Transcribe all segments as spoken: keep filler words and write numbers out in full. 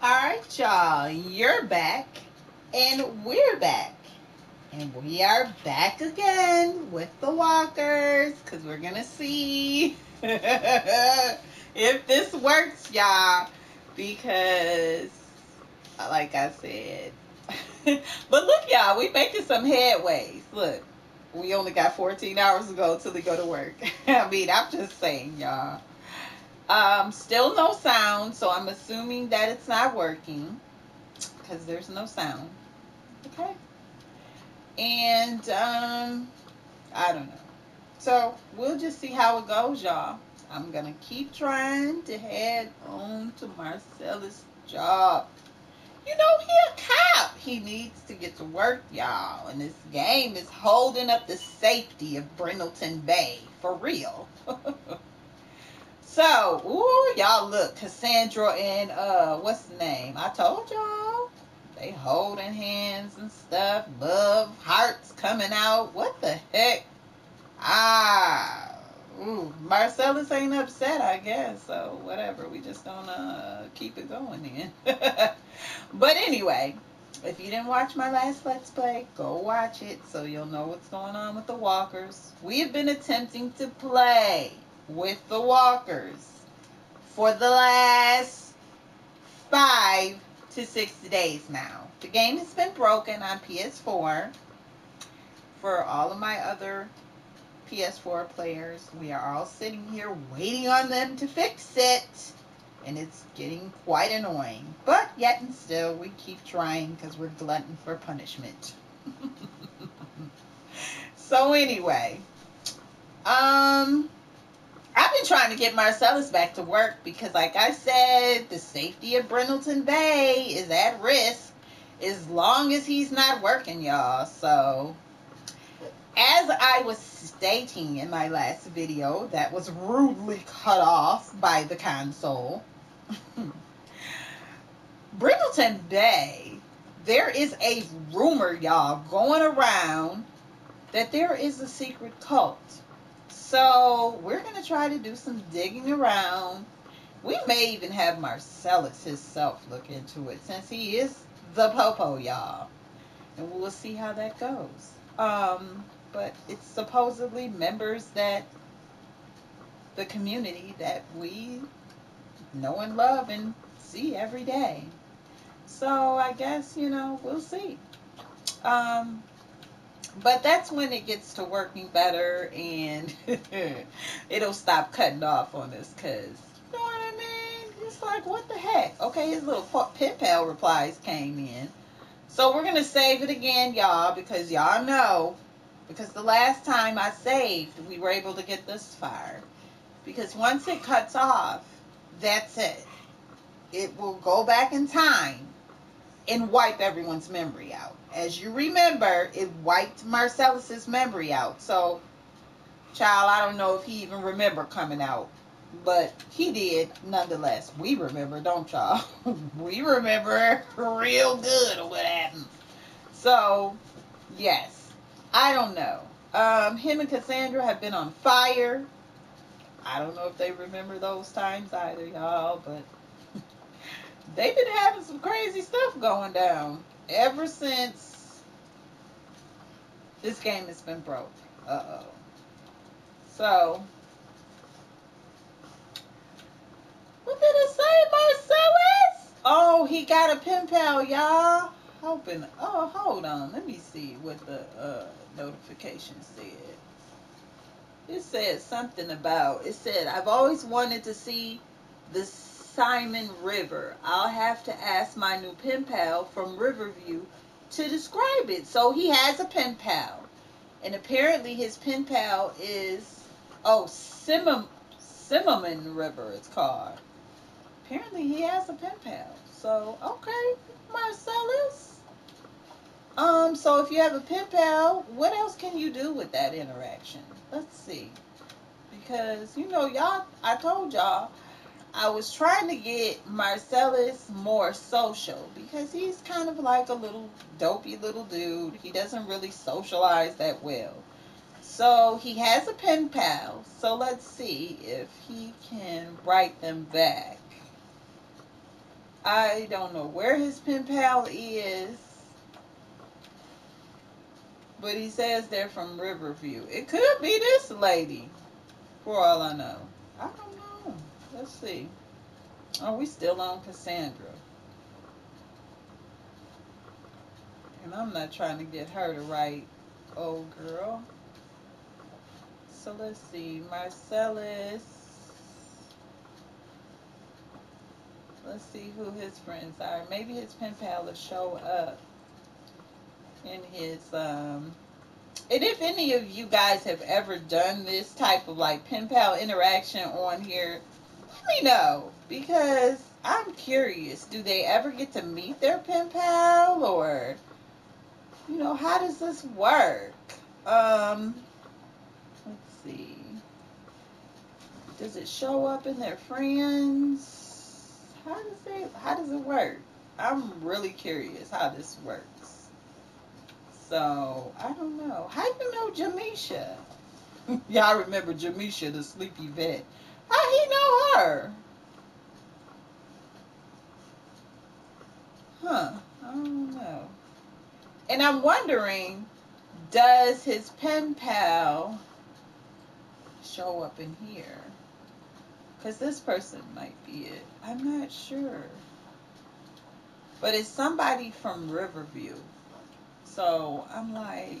All right, y'all, you're back and we're back. And we are back again with the walkers because we're going to see if this works, y'all, because like I said, but look, y'all, we making some headways. Look, we only got fourteen hours to go till we go to work. I mean, I'm just saying, y'all. Um, still no sound, so I'm assuming that it's not working because there's no sound. Okay. And, um, I don't know. So, we'll just see how it goes, y'all. I'm going to keep trying to head on to Marcellus' job. You know, he a cop. He needs to get to work, y'all. And this game is holding up the safety of Brindleton Bay. For real. So, ooh, y'all look. Cassandra and, uh, what's the name? I told y'all. They holding hands and stuff. Love, hearts coming out. What the heck? Ah. Ooh, Marcellus ain't upset, I guess. So, whatever. We just gonna keep it going then. But anyway, if you didn't watch my last Let's Play, go watch it so you'll know what's going on with the walkers. We have been attempting to play with the walkers for the last five to six days now. The game has been broken on P S four. For all of my other P S four players, we are all sitting here waiting on them to fix it. And it's getting quite annoying. But yet and still, we keep trying because we're glutton for punishment. So anyway, um, I've been trying to get Marcellus back to work because, like I said, the safety of Brindleton Bay is at risk as long as he's not working, y'all. So, as I was stating in my last video, that was rudely cut off by the console. Brindleton Bay, there is a rumor, y'all, going around that there is a secret cult. So, we're going to try to do some digging around. We may even have Marcellus himself look into it since he is the popo, y'all. And we'll see how that goes. Um... But it's supposedly members that the community that we know and love and see every day. So I guess, you know, we'll see. Um, but that's when it gets to working better and it'll stop cutting off on us because, you know what I mean? It's like, what the heck? Okay, his little pen pal replies came in. So we're going to save it again, y'all, because y'all know. Because the last time I saved, we were able to get this far. Because once it cuts off, that's it. It will go back in time and wipe everyone's memory out. As you remember, it wiped Marcellus's memory out. So, child, I don't know if he even remember coming out. But he did, nonetheless. We remember, don't y'all? We remember real good or what happened. So, yes. I don't know. Um, him and Cassandra have been on fire. I don't know if they remember those times either, y'all, but they've been having some crazy stuff going down ever since this game has been broke. Uh-oh. So, what did it say, Marcellus? Oh, he got a pen pal, y'all. Hoping. Oh, hold on. Let me see what the uh, notification said. It said something about, it said, I've always wanted to see the Simon River. I'll have to ask my new pen pal from Riverview to describe it. So he has a pen pal. And apparently his pen pal is, oh, Simon, Simon River it's called. Apparently he has a pen pal. So, okay, Marcellus. Um, so if you have a pen pal, what else can you do with that interaction? Let's see. Because, you know, y'all, I told y'all, I was trying to get Marcellus more social because he's kind of like a little dopey little dude. He doesn't really socialize that well. So he has a pen pal. So let's see if he can write them back. I don't know where his pen pal is, but he says they're from Riverview. It could be this lady, for all I know. I don't know. Let's see. Are we still on Cassandra? And I'm not trying to get her to write old girl. So let's see. Marcellus. Let's see who his friends are. Maybe his pen pal will show up in his, um, and if any of you guys have ever done this type of like pen pal interaction on here, let me know, because I'm curious. Do they ever get to meet their pen pal, or, you know, how does this work? Um, let's see. Does it show up in their friends? How does it, how does it work? I'm really curious how this works. So, I don't know. How do you know Jamisha? Y'all remember Jamisha, the sleepy vet. How he know her? Huh. I don't know. And I'm wondering, does his pen pal show up in here? Because this person might be it. I'm not sure. But it's somebody from Riverview. So I'm like,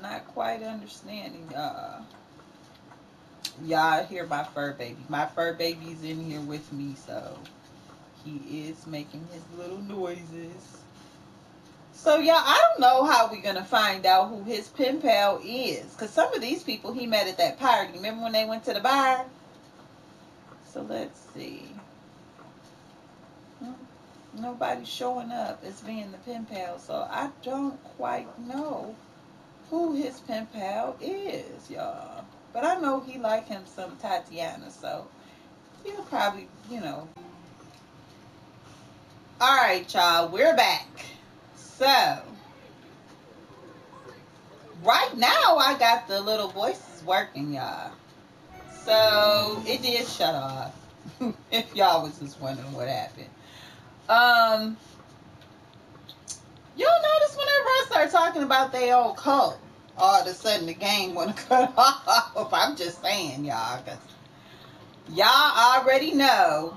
not quite understanding. Uh, Y'all hear my fur baby. My fur baby's in here with me. So he is making his little noises. So, y'all, I don't know how we're going to find out who his pen pal is. Because some of these people he met at that party. Remember when they went to the bar? So, let's see. Nobody's showing up as being the pen pal. So, I don't quite know who his pen pal is, y'all. But I know he likes him some Tatiana. So, he'll probably, you know. All right, y'all. We're back. So, right now, I got the little voices working, y'all. So, it did shut off. If y'all was just wondering what happened. Um, you'll notice whenever I start talking about they old cult, all of a sudden the game want to cut off. I'm just saying, y'all, because y'all already know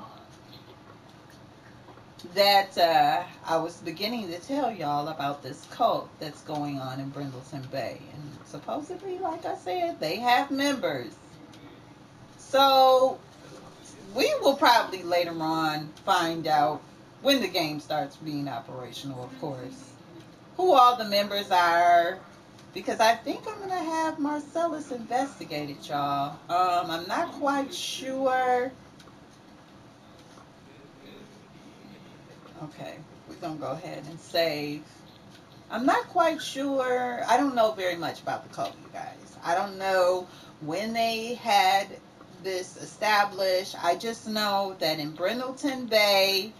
that uh, I was beginning to tell y'all about this cult that's going on in Brindleton Bay. And supposedly, like I said, they have members. So, we will probably later on find out when the game starts being operational, of course, who all the members are. Because I think I'm going to have Marcellus investigate it, y'all. Um, I'm not quite sure. Okay, we're going to go ahead and save. I'm not quite sure. I don't know very much about the cult, you guys. I don't know when they had this established. I just know that in Brindleton Bay,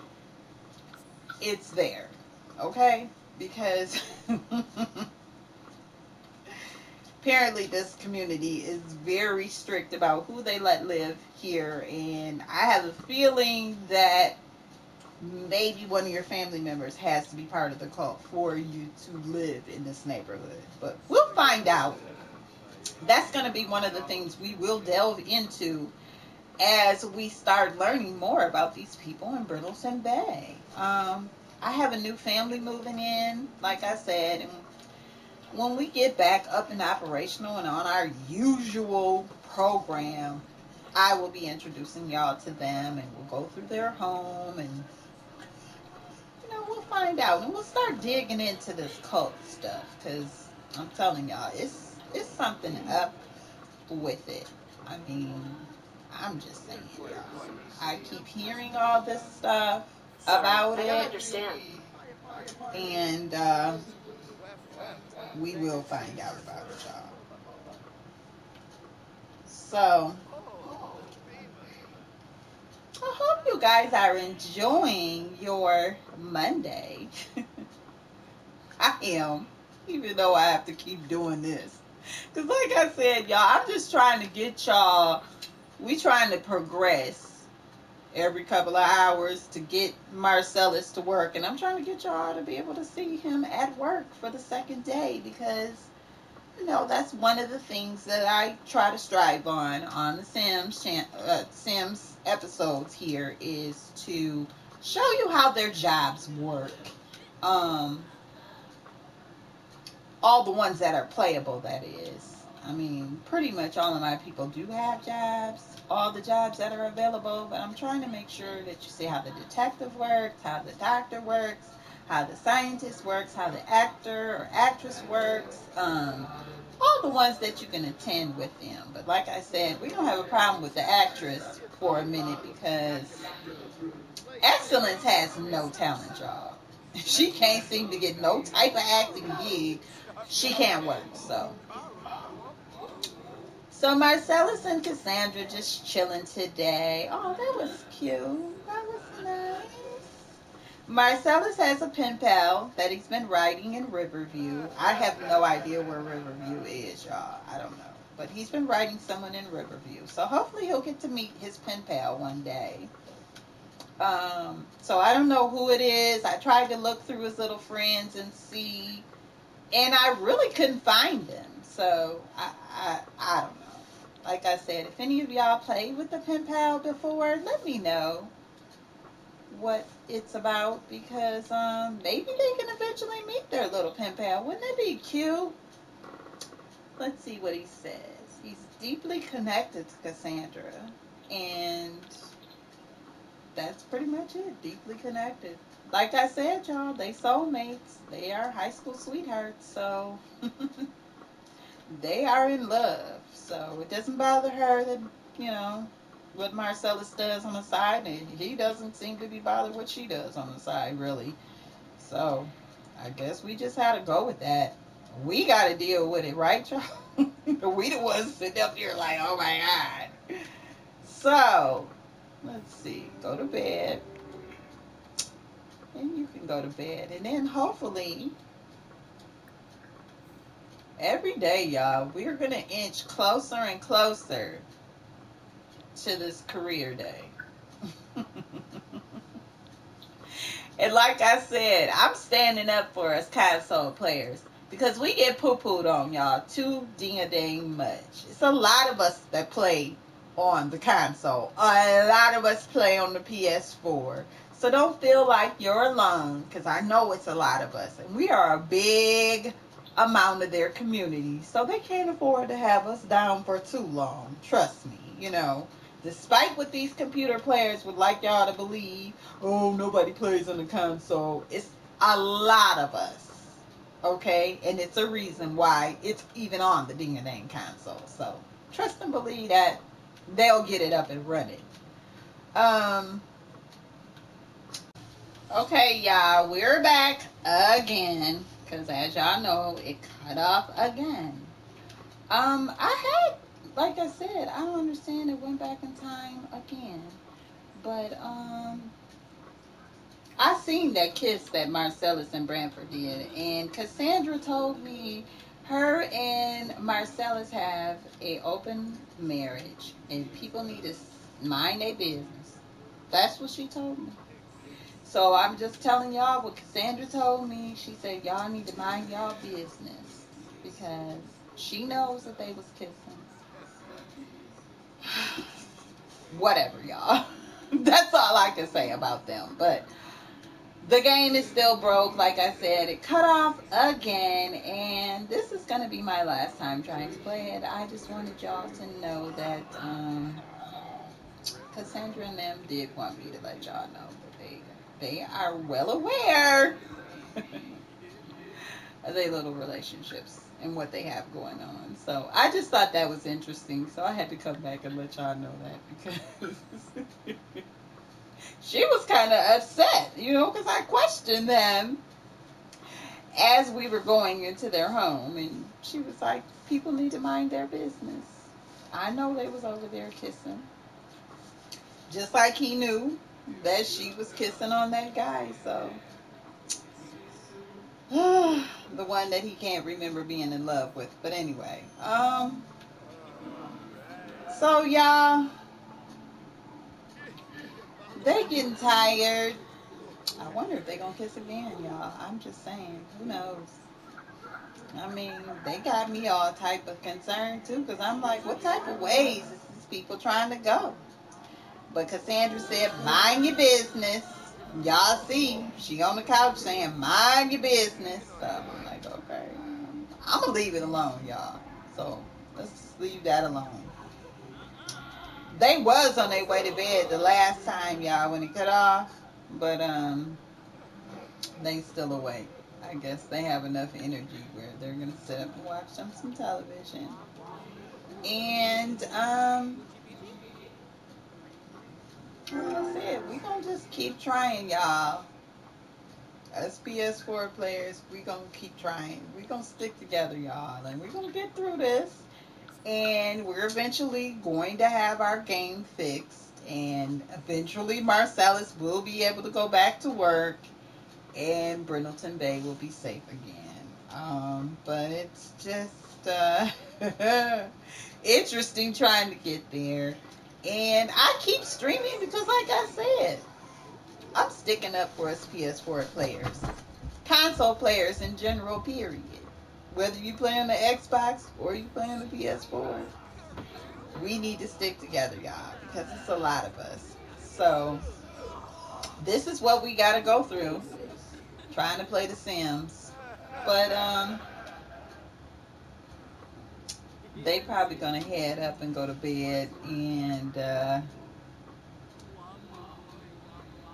it's there. Okay? Because apparently this community is very strict about who they let live here. And I have a feeling that maybe one of your family members has to be part of the cult for you to live in this neighborhood. But we'll find out. That's going to be one of the things we will delve into as we start learning more about these people in Brindleton Bay. Um, I have a new family moving in, like I said. And when we get back up and operational and on our usual program, I will be introducing y'all to them, and we'll go through their home, and you know, we'll find out, and we'll start digging into this cult stuff, because I'm telling y'all, it's it's something up with it. I mean, I'm just saying, y'all. I keep hearing all this stuff about Sorry, I don't it, understand. and uh, we will find out about it, y'all. So, I hope you guys are enjoying your Monday. I am, even though I have to keep doing this. Because like I said, y'all, I'm just trying to get y'all, we trying to progress every couple of hours to get Marcellus to work. And I'm trying to get y'all to be able to see him at work for the second day, because, you know, that's one of the things that I try to strive on on the Sims, uh, Sims episodes here, is to show you how their jobs work. Um, all the ones that are playable, that is. I mean, pretty much all of my people do have jobs, all the jobs that are available, but I'm trying to make sure that you see how the detective works, how the doctor works, how the scientist works, how the actor or actress works, um, all the ones that you can attend with them. But like I said, we don't have a problem with the actress for a minute, because excellence has no talent, y'all. She can't seem to get no type of acting gig. She can't work, so... So Marcellus and Cassandra just chilling today. Oh, that was cute. That was nice. Marcellus has a pen pal that he's been writing in Riverview. I have no idea where Riverview is, y'all. I don't know. But he's been writing someone in Riverview. So hopefully he'll get to meet his pen pal one day. Um, so I don't know who it is. I tried to look through his little friends and see. And I really couldn't find him. So I, I, I don't know. Like I said, if any of y'all played with the pen pal before, let me know what it's about, because um, maybe they can eventually meet their little pen pal. Wouldn't that be cute? Let's see what he says. He's deeply connected to Cassandra, and that's pretty much it. Deeply connected. Like I said, y'all, they soulmates. They are high school sweethearts, so... They are in love, so it doesn't bother her that, you know, what Marcellus does on the side, and he doesn't seem to be bothered what she does on the side, really. So, I guess we just had to go with that. We got to deal with it, right, y'all? We the ones sitting up here like, oh my God. So, let's see, go to bed. And you can go to bed, and then hopefully... Every day, y'all, we're going to inch closer and closer to this career day. And like I said, I'm standing up for us console players, because we get poo-pooed on, y'all, too ding-a-dang much. It's a lot of us that play on the console. A lot of us play on the P S four. So don't feel like you're alone, because I know it's a lot of us. And we are a big... amount of their community, so they can't afford to have us down for too long. Trust me, you know, despite what these computer players would like y'all to believe, oh, nobody plays on the console. It's a lot of us, okay? And it's a reason why it's even on the ding-a-dang console. So trust and believe that they'll get it up and running. Um okay, y'all, we're back again, because as y'all know, it cut off again. Um, I had, like I said, I don't understand, it went back in time again. But um, I seen that kiss that Marcellus and Branford did. And Cassandra told me her and Marcellus have an open marriage, and people need to mind their business. That's what she told me. So I'm just telling y'all what Cassandra told me. She said y'all need to mind y'all business, because she knows that they was kissing. Whatever, y'all. That's all I can say about them. But the game is still broke. Like I said, it cut off again. And this is going to be my last time trying to play it. I just wanted y'all to know that um, Cassandra and them did want me to let y'all know that they... They are well aware of their little relationships and what they have going on. So I just thought that was interesting. So I had to come back and let y'all know that, because she was kind of upset, you know, because I questioned them as we were going into their home. And she was like, people need to mind their business. I know they was over there kissing. Just like he knew that she was kissing on that guy, so the one that he can't remember being in love with. But anyway, um so y'all, They getting tired. I wonder if they gonna kiss again, y'all. I'm just saying, who knows? I mean, they got me all type of concerned too, because I'm like, what type of ways is these people trying to go? But Cassandra said, mind your business. Y'all see, she on the couch saying, mind your business. So I'm like, okay, I'm gonna leave it alone, y'all. So let's leave that alone. They was on their way to bed the last time, y'all, when it cut off. But um, they still awake. I guess they have enough energy where they're going to sit up and watch them some television. And um, like I said, we're going to just keep trying, y'all. Us P S four players, we're going to keep trying. We're going to stick together, y'all. And we're going to get through this. And we're eventually going to have our game fixed. And eventually Marcellus will be able to go back to work and Brindleton Bay will be safe again. Um, but it's just uh, interesting trying to get there. And I keep streaming because, like I said, I'm sticking up for us P S four players. Console players in general, period. Whether you play on the Xbox or you play on the P S four. We need to stick together, y'all, because it's a lot of us. So this is what we got to go through, trying to play The Sims. But um, they probably going to head up and go to bed. And uh,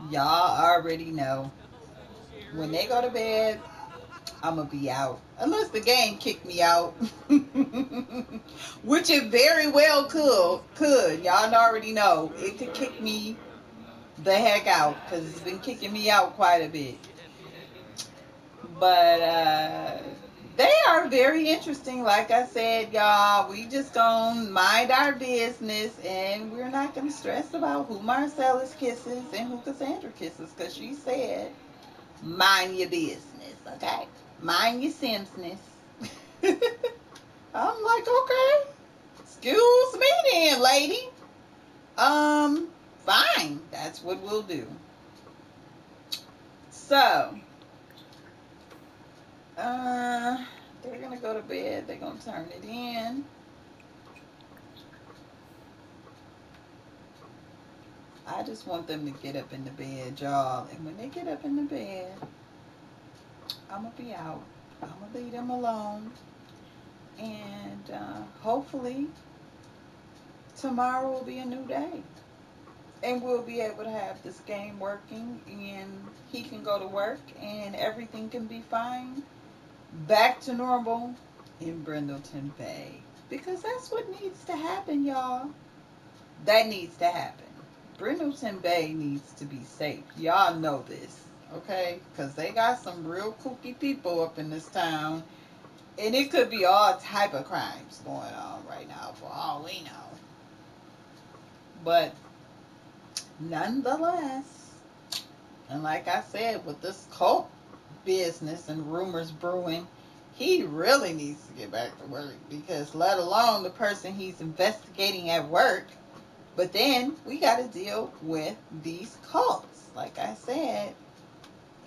y'all already know, when they go to bed, I'm going to be out. Unless the game kicked me out. Which it very well could. Could. Y'all already know. It could kick me the heck out. Because it's been kicking me out quite a bit. But uh, they are very interesting. Like I said, y'all. We just gonna mind our business. And we're not gonna stress about who Marcellus kisses and who Cassandra kisses. Because she said, mind your business. Okay? Mind your Simsness. I'm like, okay. Excuse me then, lady. Um, fine. That's what we'll do. So, uh, they're going to go to bed. They're going to turn it in. I just want them to get up in the bed, y'all. And when they get up in the bed, I'm going to be out. I'm going to leave them alone. And uh, hopefully tomorrow will be a new day. And we'll be able to have this game working. And he can go to work. And everything can be fine. Back to normal in Brindleton Bay. Because that's what needs to happen, y'all. That needs to happen. Brindleton Bay needs to be safe. Y'all know this. Okay, because they got some real kooky people up in this town. And it could be all type of crimes going on right now for all we know. But nonetheless, and like I said, with this cult business and rumors brewing, he really needs to get back to work. Because let alone the person he's investigating at work. But then we got to deal with these cults, like I said.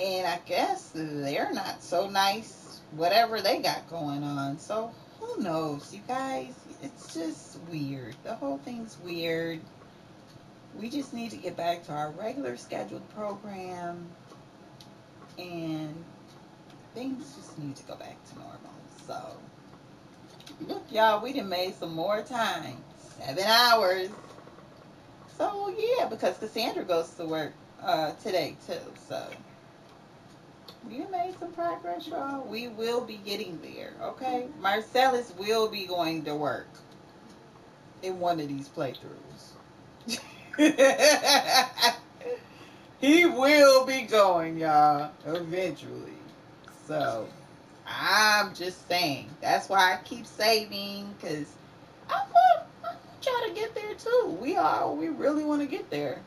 And I guess they're not so nice, whatever they got going on. So, who knows, you guys? It's just weird. The whole thing's weird. We just need to get back to our regular scheduled program. And things just need to go back to normal. So, look, y'all, we done made some more time. Seven hours. So, yeah, because Cassandra goes to work uh, today, too. So, you made some progress, y'all. We will be getting there, okay? Marcellus will be going to work in one of these playthroughs. He will be going, y'all, eventually. So, I'm just saying. That's why I keep saving, because I want y'all to get there, too. We all, we really want to get there.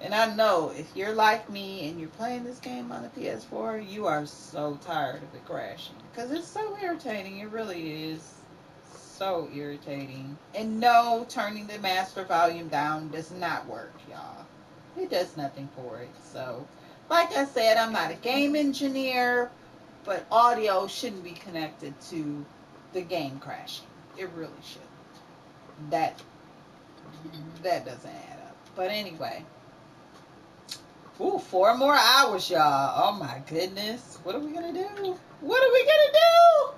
And I know if you're like me and you're playing this game on the P S four, you are so tired of it crashing. Because it's so irritating. It really is so irritating. And no, turning the master volume down does not work, y'all. it does nothing for it. So, like I said, I'm not a game engineer, but audio shouldn't be connected to the game crashing. It really shouldn't. That, that doesn't add up. But anyway. Ooh, four more hours, y'all. Oh, my goodness. What are we going to do? What are we going to do?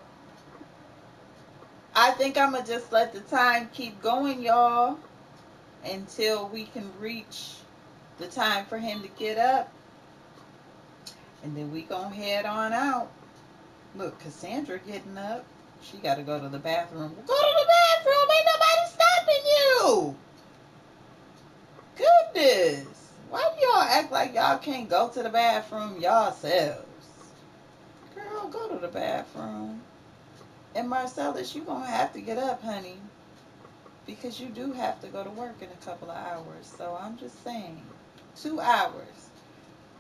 I think I'm going to just let the time keep going, y'all, until we can reach the time for him to get up. And then we going to head on out. Look, Cassandra getting up. She got to go to the bathroom. Go to the bathroom. Ain't nobody stopping you. Goodness. Why do y'all act like y'all can't go to the bathroom yourselves? Girl, go to the bathroom. And Marcellus, you're going to have to get up, honey. Because you do have to go to work in a couple of hours. So I'm just saying. Two hours.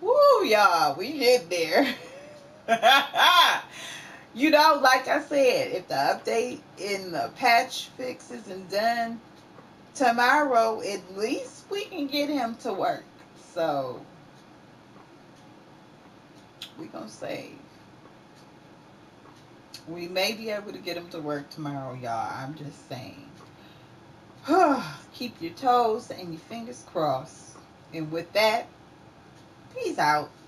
Woo, y'all. We hit there. You know, like I said, if the update in the patch fix isn't done tomorrow, at least we can get him to work. So, we're going to save. We may be able to get him to work tomorrow, y'all. I'm just saying. Keep your toes and your fingers crossed. And with that, peace out.